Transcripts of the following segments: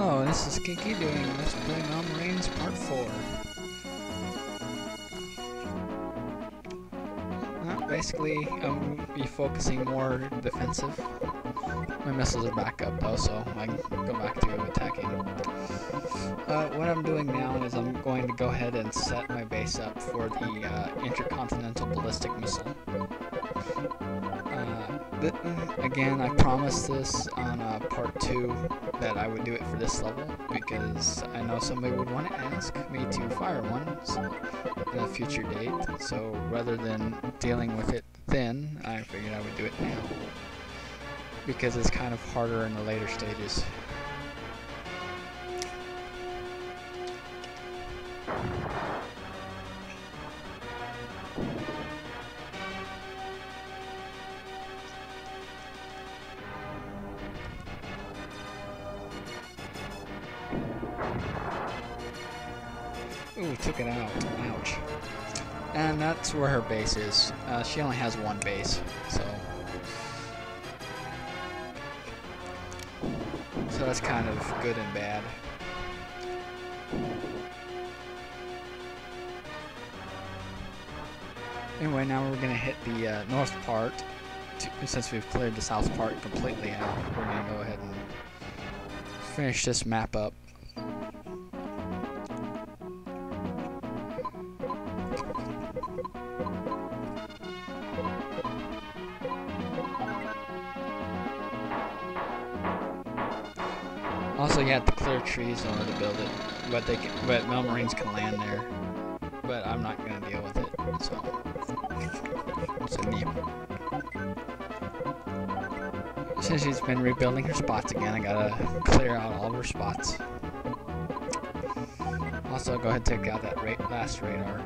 Hello, this is Kiki doing Let's Play Metal Marines Part 4. Well, basically, I'm going to be focusing more defensive. My missiles are back up though, so I can go back to attacking. What I'm doing now is I'm going to go ahead and set my base up for the Intercontinental Ballistic Missile. Again, I promised this on part 2 that I would do it for this level because I know somebody would want to ask me to fire one at a future date, so rather than dealing with it then, I figured I would do it now because it's kind of harder in the later stages. Ooh, took it out. Ouch. And that's where her base is. She only has one base, so that's kind of good and bad. Anyway, now we're gonna hit the north part. Since we've cleared the south part completely out, we're gonna go ahead and finish this map up. Also, you have to clear trees in order to build it, but Metal Marines can land there. But I'm not gonna deal with it, so it's a neat. Since she's been rebuilding her spots again, I gotta clear out all of her spots. Also, go ahead and take out that last radar,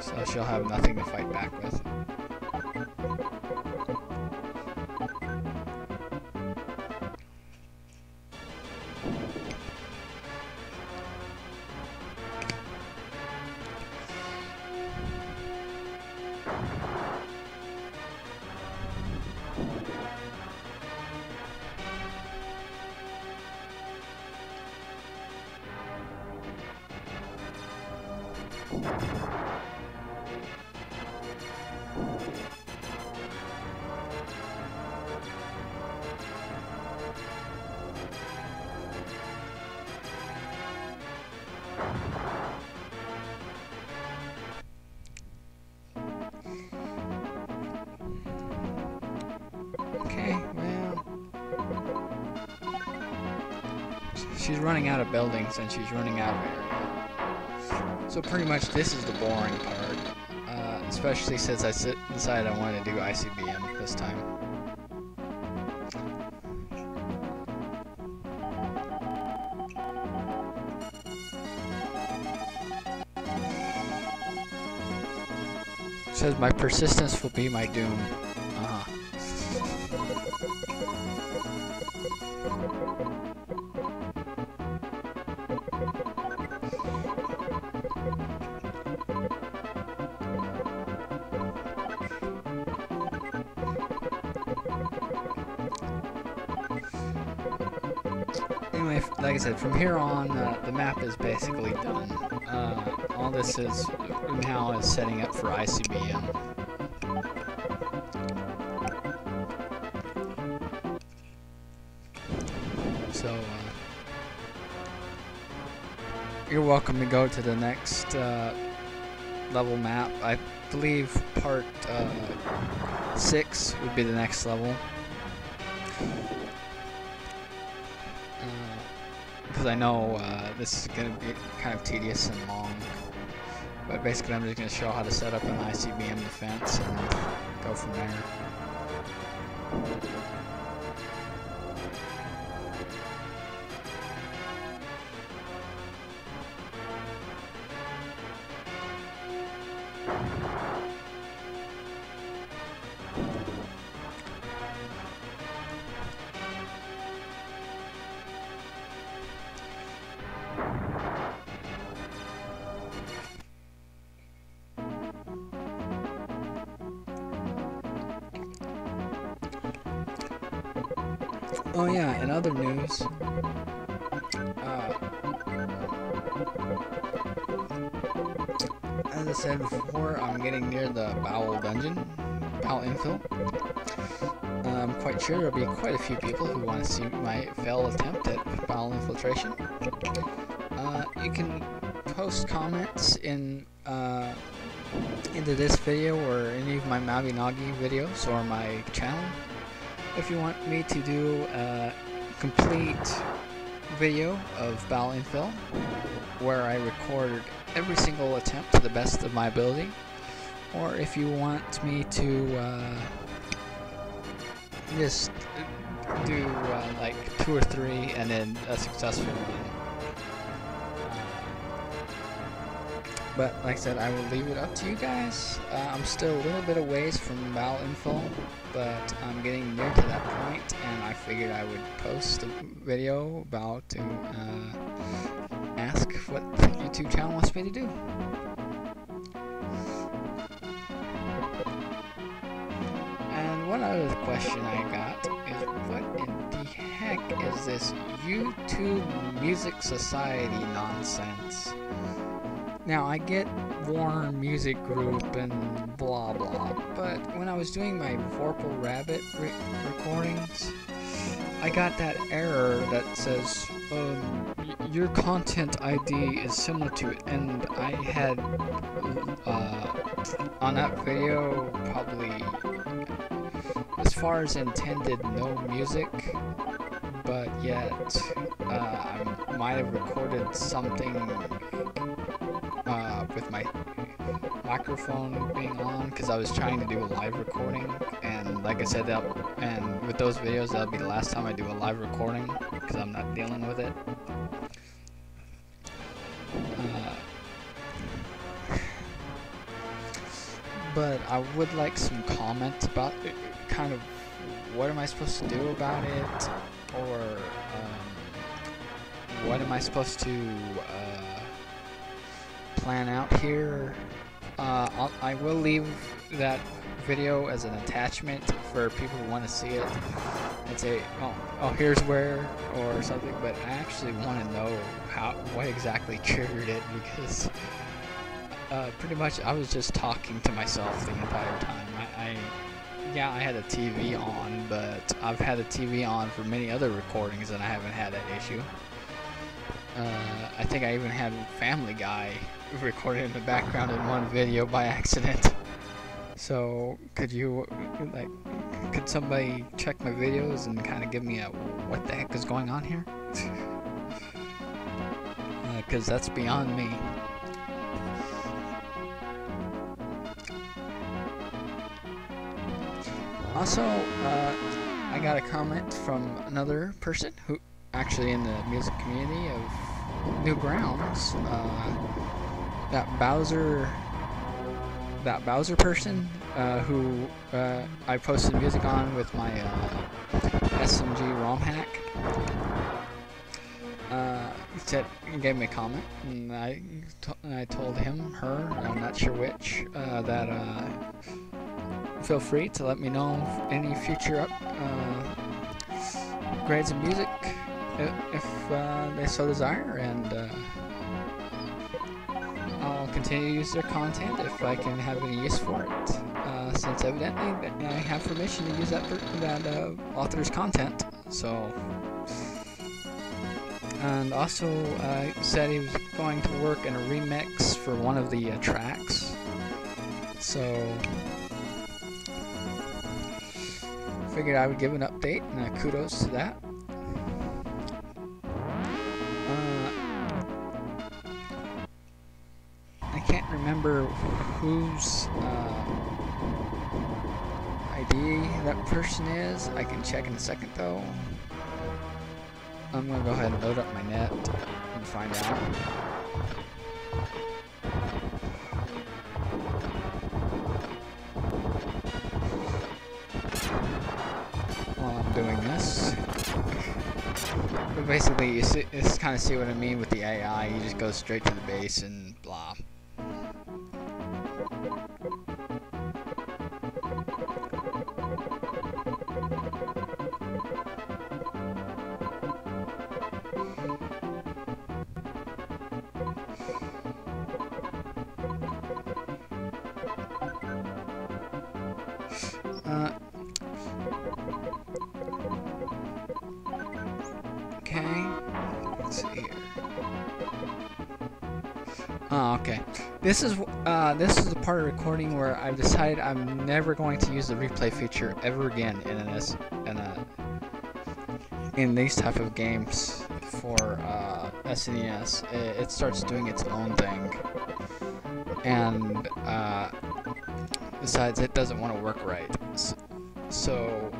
so she'll have nothing to fight back with. She's running out of buildings and she's running out of area. So pretty much this is the boring part, especially since I decided I wanted to do ICBM this time. It says my persistence will be my doom. Like I said, from here on, the map is basically done. All this is now is setting up for ICBM. So you're welcome to go to the next level map. I believe part 6 would be the next level. I know this is going to be kind of tedious and long, but basically I'm just going to show how to set up an ICBM defense and go from there. Oh yeah, and other news, As I said before, I'm getting near the Baol dungeon, Baol infill. I'm quite sure there'll be quite a few people who want to see my failed attempt at Baol infiltration. You can post comments in either this video or any of my Mabinogi videos or my channel if you want me to do a complete video of Baol infill where I record every single attempt to the best of my ability, or if you want me to just do like 2 or 3 and then a successful one. But like I said, I will leave it up to you guys. I'm still a little bit of ways from Baol info, but I'm getting near to that point, and I figured I would post a video about ask what the YouTube channel wants me to do. And one other question I got is, what in the heck is this YouTube Music Society nonsense? Now, I get Warner Music Group and blah blah, but when I was doing my Vorpal Rabbit recordings, I got that error that says, your content ID is similar to it, and I had, on that video, probably, as far as intended, no music, but yet, I might have recorded something with my microphone being on, because I was trying to do a live recording, and like I said, and with those videos, that'll be the last time I do a live recording, because I'm not dealing with it. But I would like some comments about it, kind of what am I supposed to do about it, or what am I supposed to plan out here. I will leave that video as an attachment for people who want to see it and say, oh here's where or something, but I actually want to know what exactly triggered it, because pretty much I was just talking to myself the entire time. I had a TV on, but I've had a TV on for many other recordings and I haven't had that issue. I think I even had Family Guy recorded in the background in one video by accident. So, could somebody check my videos and kind of give me a what the heck is going on here? Because that's beyond me. Also, I got a comment from another person who actually in the music community of Newgrounds, that Bowser person who I posted music on with my SMG ROM hack, said, gave me a comment, and I told him, her, I'm not sure which, that feel free to let me know any future upgrades of music if they so desire, and I'll continue to use their content if I can have any use for it, since evidently I have permission to use that author's content. So, and also said he was going to work in a remix for one of the tracks, so figured I would give an update, and kudos to that. Remember whose ID that person is. I can check in a second though. I'm gonna go ahead and load up my net and find out. While I'm doing this, but basically you kind of see what I mean with the AI. You just go straight to the base and blah. let's see here. Oh, okay. This is the part of recording where I've decided I'm never going to use the replay feature ever again in these type of games for SNES. It starts doing its own thing, and besides, it doesn't want to work right. So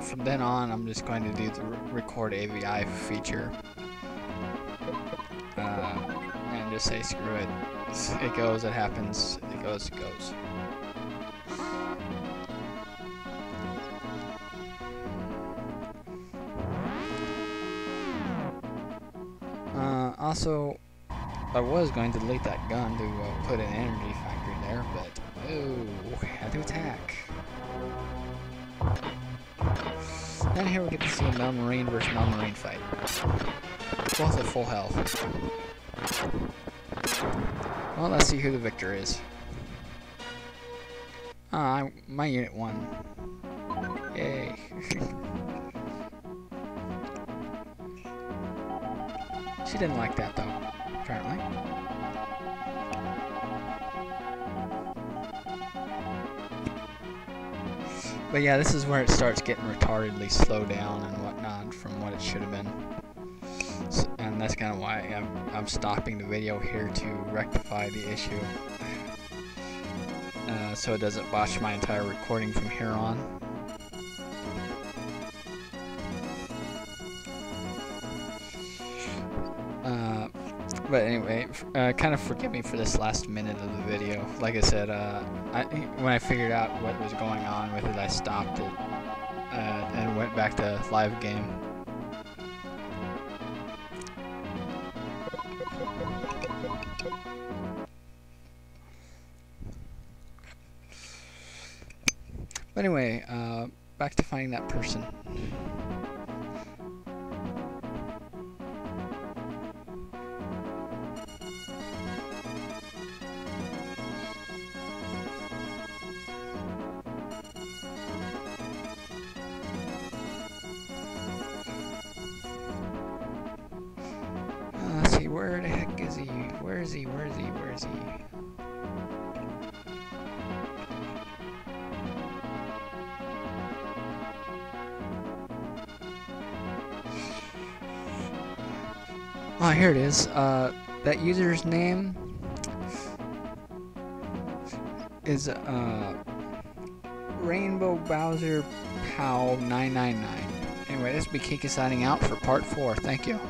from then on, I'm just going to do the record AVI feature. And just say screw it. It goes, it happens, it goes, it goes. Also, I was going to delete that gun to put an energy factory there, but oh, had to attack. Then here we get to see a Metal Marine versus Metal Marine fight. Both at full health. Well, let's see who the victor is. Ah, my unit won. Yay. She didn't like that, though, apparently. But yeah, this is where it starts getting retardedly slow down and whatnot from what it should have been. And that's kind of why I'm stopping the video here to rectify the issue, so it doesn't botch my entire recording from here on. But anyway, kind of forgive me for this last minute of the video. Like I said, when I figured out what was going on with it, I stopped it and went back to live game. But anyway, back to finding that person. Let's see, where the heck is he? Where is he? Where is he? Where is he? Oh, here it is. That user's name is Rainbow BowserPow 999. Anyway, this will be Kiki signing out for part 4. Thank you.